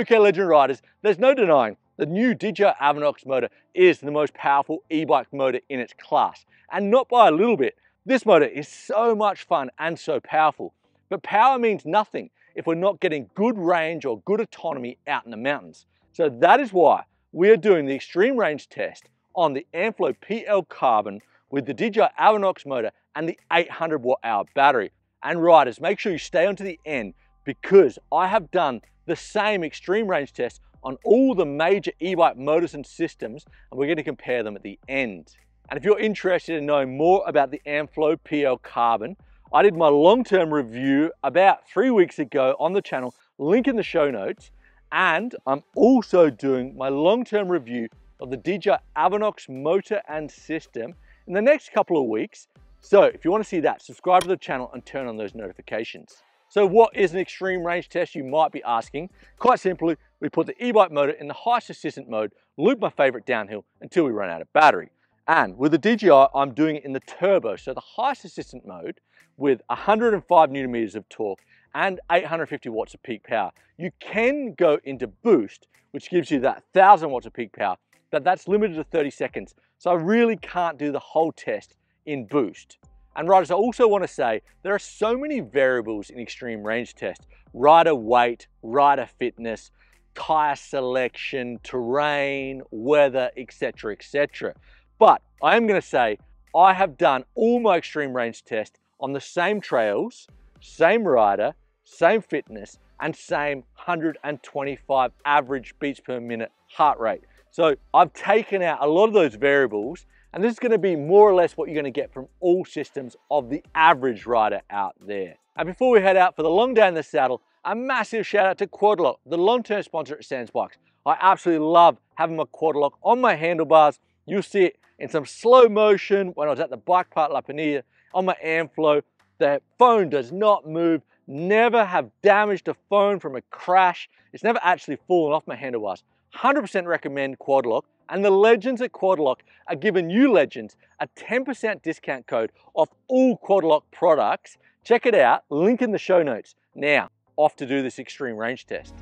Okay, legend riders, there's no denying the new DJI Avinox motor is the most powerful e-bike motor in its class, and not by a little bit. This motor is so much fun and so powerful, but power means nothing if we're not getting good range or good autonomy out in the mountains. So that is why we are doing the extreme range test on the Amflow PL Carbon with the DJI Avinox motor and the 800 watt-hour battery. And riders, make sure you stay on to the end because I have done the same extreme range test on all the major e-bike motors and systems, and we're going to compare them at the end. And if you're interested in knowing more about the Amflow PL Carbon, I did my long-term review about 3 weeks ago on the channel, link in the show notes, and I'm also doing my long-term review of the DJI Avinox motor and system in the next couple of weeks. So if you want to see that, subscribe to the channel and turn on those notifications. So what is an extreme range test, you might be asking? Quite simply, we put the e-bike motor in the highest assistant mode, loop my favorite downhill until we run out of battery. And with the DJI, I'm doing it in the turbo, so the highest assistant mode with 105 newton meters of torque and 850 watts of peak power. You can go into boost, which gives you that 1,000 watts of peak power, but that's limited to 30 seconds. So I really can't do the whole test in boost. And riders, I also want to say there are so many variables in extreme range test: rider weight, rider fitness, tire selection, terrain, weather, etc., etc. But I am going to say I have done all my extreme range tests on the same trails, same rider, same fitness, and same 125 average beats per minute heart rate. So I've taken out a lot of those variables, and this is going to be more or less what you're going to get from all systems of the average rider out there. And before we head out for the long day in the saddle, a massive shout out to Quad Lock, the long-term sponsor at Sam's Bikes. I absolutely love having my Quad Lock on my handlebars. You'll see it in some slow motion when I was at the bike park La Panilla on my Amflow. The phone does not move. Never have damaged a phone from a crash. It's never actually fallen off my handlebars. 100% recommend Quad Lock, and the legends at Quad Lock are giving you legends a 10% discount code off all Quad Lock products. Check it out, link in the show notes. Now, off to do this extreme range test.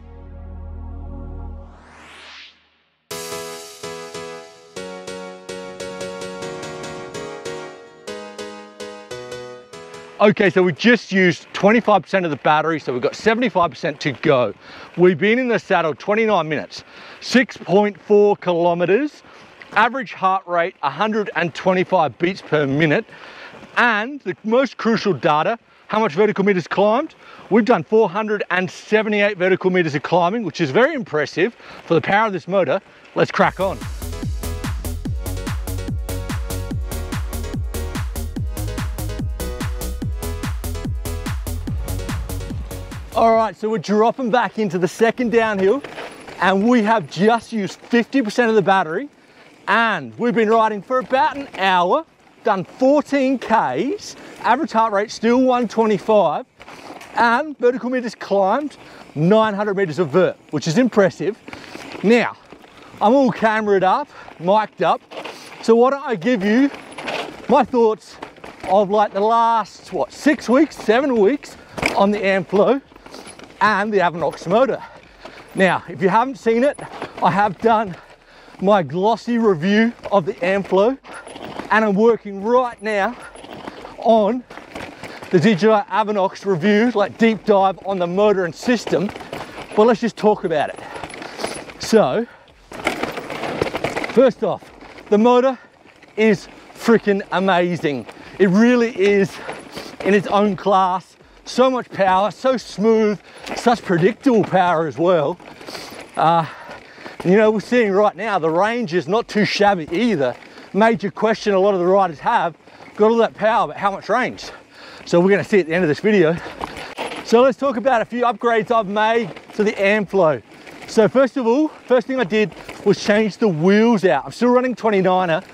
Okay, so we just used 25% of the battery, so we've got 75% to go. We've been in the saddle 29 minutes, 6.4 kilometers, average heart rate 125 beats per minute, and the most crucial data, how much vertical meters climbed? We've done 478 vertical meters of climbing, which is very impressive for the power of this motor. Let's crack on. All right, so we're dropping back into the second downhill, and we have just used 50% of the battery, and we've been riding for about an hour, done 14 Ks, average heart rate still 125, and vertical meters climbed 900 meters of vert, which is impressive. Now, I'm all camered up, mic'd up, so why don't I give you my thoughts of like the last, what, 6 weeks, 7 weeks on the Amflow and the Avinox motor. Now, if you haven't seen it, I have done my glossy review of the Amflow, and I'm working right now on the DJI Avinox review, like deep dive on the motor and system, but let's just talk about it. So, first off, the motor is freaking amazing. It really is in its own class. So much power, so smooth, such predictable power as well. You know, we're seeing right now the range is not too shabby either. Major question a lot of the riders have, got all that power, but how much range? So we're gonna see at the end of this video. So let's talk about a few upgrades I've made to the Amflow. So first of all, first thing I did was change the wheels out. I'm still running 29er,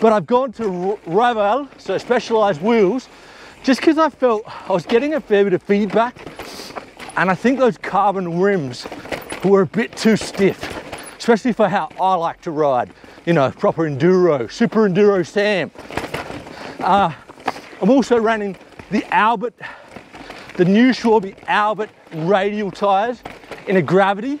but I've gone to Raval, so Specialized wheels, just because I felt I was getting a fair bit of feedback, and I think those carbon rims were a bit too stiff, especially for how I like to ride, you know, proper enduro, super enduro Sam. I'm also running the Albert, the new Schwalbe Albert radial tires in a gravity,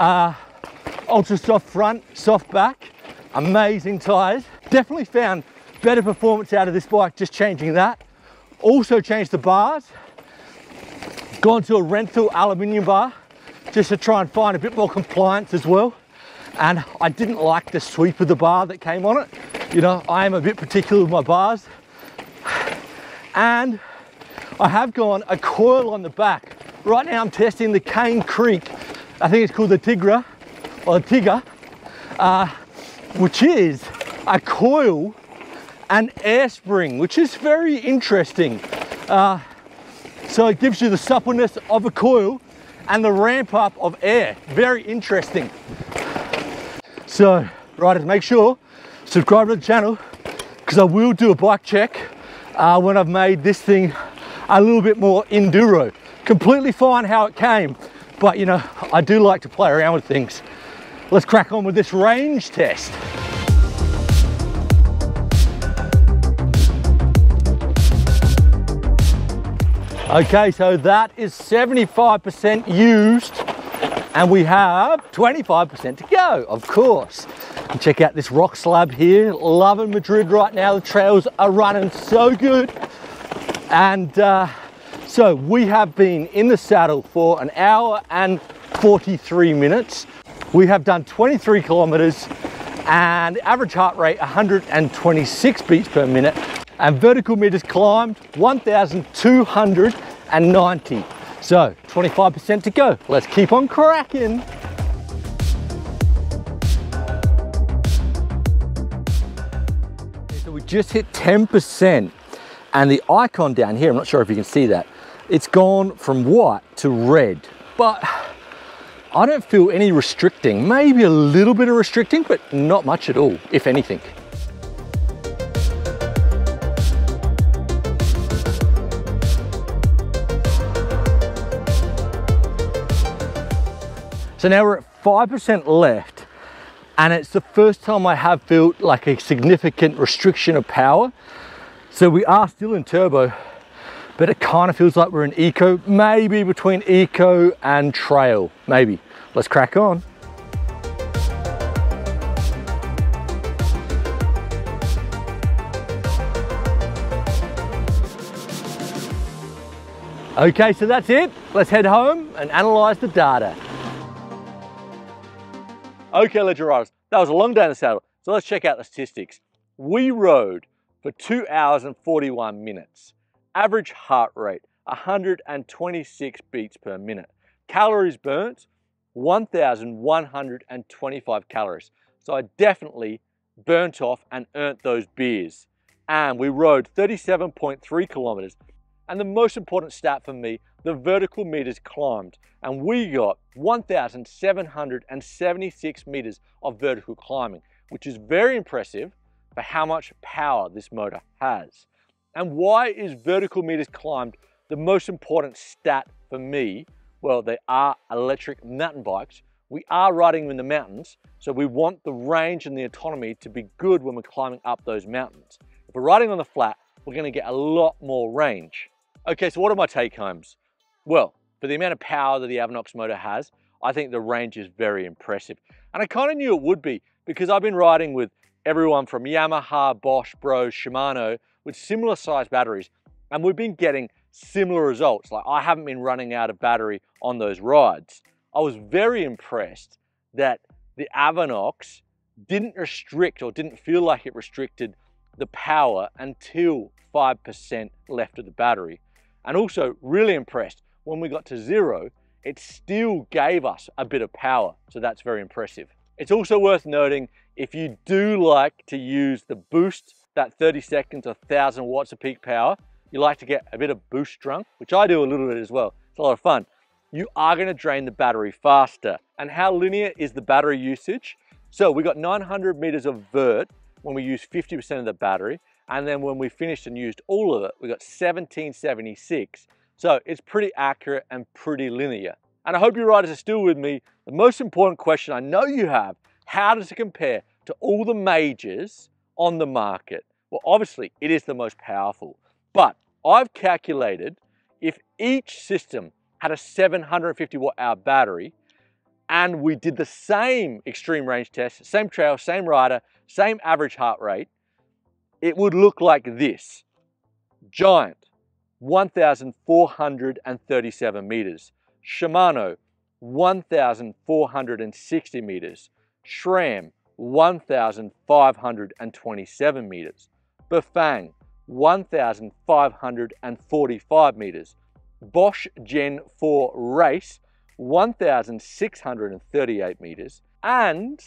Ultra soft front, soft back, amazing tires. Definitely found better performance out of this bike just changing that. Also changed the bars, gone to a Renthal aluminium bar just to try and find a bit more compliance as well. And I didn't like the sweep of the bar that came on it. You know, I am a bit particular with my bars. And I have gone a coil on the back. Right now I'm testing the Cane Creek, I think it's called the Tigra, or the Tiga, which is a coil and air spring, which is very interesting. So it gives you the suppleness of a coil and the ramp up of air. Very interesting. So, riders, make sure, subscribe to the channel, because I will do a bike check when I've made this thing a little bit more enduro. Completely fine how it came, but you know, I do like to play around with things. Let's crack on with this range test. Okay, so that is 75% used and we have 25% to go, of course. And check out this rock slab here, loving Madrid right now. The trails are running so good. And so we have been in the saddle for an hour and 43 minutes. We have done 23 kilometers and average heart rate 126 beats per minute. And vertical meters climbed 1,290. So 25% to go. Let's keep on cracking. So we just hit 10% and the icon down here, I'm not sure if you can see that, it's gone from white to red, but I don't feel any restricting. Maybe a little bit of restricting, but not much at all, if anything. So now we're at 5% left, and it's the first time I have felt like a significant restriction of power. So we are still in turbo, but it kind of feels like we're in eco, maybe between eco and trail, maybe. Let's crack on. Okay, so that's it. Let's head home and analyze the data. Okay, Ledger Riders, that was a long day in the saddle. So let's check out the statistics. We rode for 2 hours and 41 minutes. Average heart rate, 126 beats per minute. Calories burnt, 1,125 calories. So I definitely burnt off and earned those beers. And we rode 37.3 kilometers. And the most important stat for me, the vertical meters climbed, and we got 1,776 meters of vertical climbing, which is very impressive for how much power this motor has. And why is vertical meters climbed the most important stat for me? Well, they are electric mountain bikes. We are riding them in the mountains, so we want the range and the autonomy to be good when we're climbing up those mountains. If we're riding on the flat, we're gonna get a lot more range. Okay, so what are my take homes? Well, for the amount of power that the Avinox motor has, I think the range is very impressive. And I kind of knew it would be, because I've been riding with everyone from Yamaha, Bosch, Bros, Shimano, with similar size batteries, and we've been getting similar results. Like, I haven't been running out of battery on those rides. I was very impressed that the Avinox didn't restrict, or didn't feel like it restricted the power until 5% left of the battery. And also really impressed when we got to 0, it still gave us a bit of power. So that's very impressive. It's also worth noting, if you do like to use the boost, that 30 seconds, 1,000 watts of peak power, you like to get a bit of boost drunk, which I do a little bit as well. It's a lot of fun. You are gonna drain the battery faster. And how linear is the battery usage? So we got 900 meters of vert when we used 50% of the battery, and then when we finished and used all of it, we got 1776. So it's pretty accurate and pretty linear. And I hope you riders are still with me. The most important question I know you have, how does it compare to all the majors on the market? Well, obviously it is the most powerful, but I've calculated if each system had a 750 watt hour battery, and we did the same extreme range test, same trail, same rider, same average heart rate, it would look like this. Giant, 1,437 meters. Shimano, 1,460 meters. SRAM, 1,527 meters. Befang, 1,545 meters. Bosch Gen 4 Race, 1,638 meters. And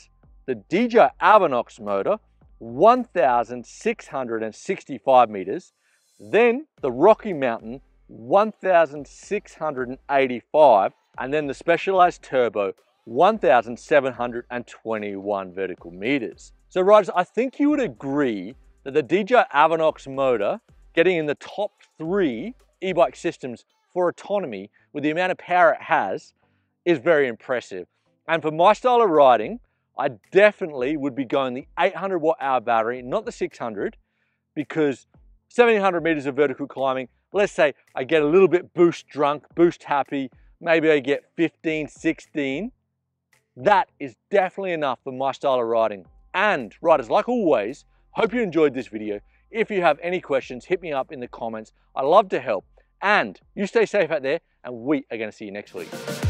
the DJI Avinox motor, 1,665 meters. Then the Rocky Mountain, 1,685. And then the Specialized Turbo, 1,721 vertical meters. So riders, I think you would agree that the DJI Avinox motor getting in the top 3 e-bike systems for autonomy with the amount of power it has is very impressive. And for my style of riding, I definitely would be going the 800 watt hour battery, not the 600, because 1700 meters of vertical climbing, let's say I get a little bit boost drunk, boost happy, maybe I get 15, 16. That is definitely enough for my style of riding. And riders, like always, hope you enjoyed this video. If you have any questions, hit me up in the comments. I love to help. And you stay safe out there, and we are going to see you next week.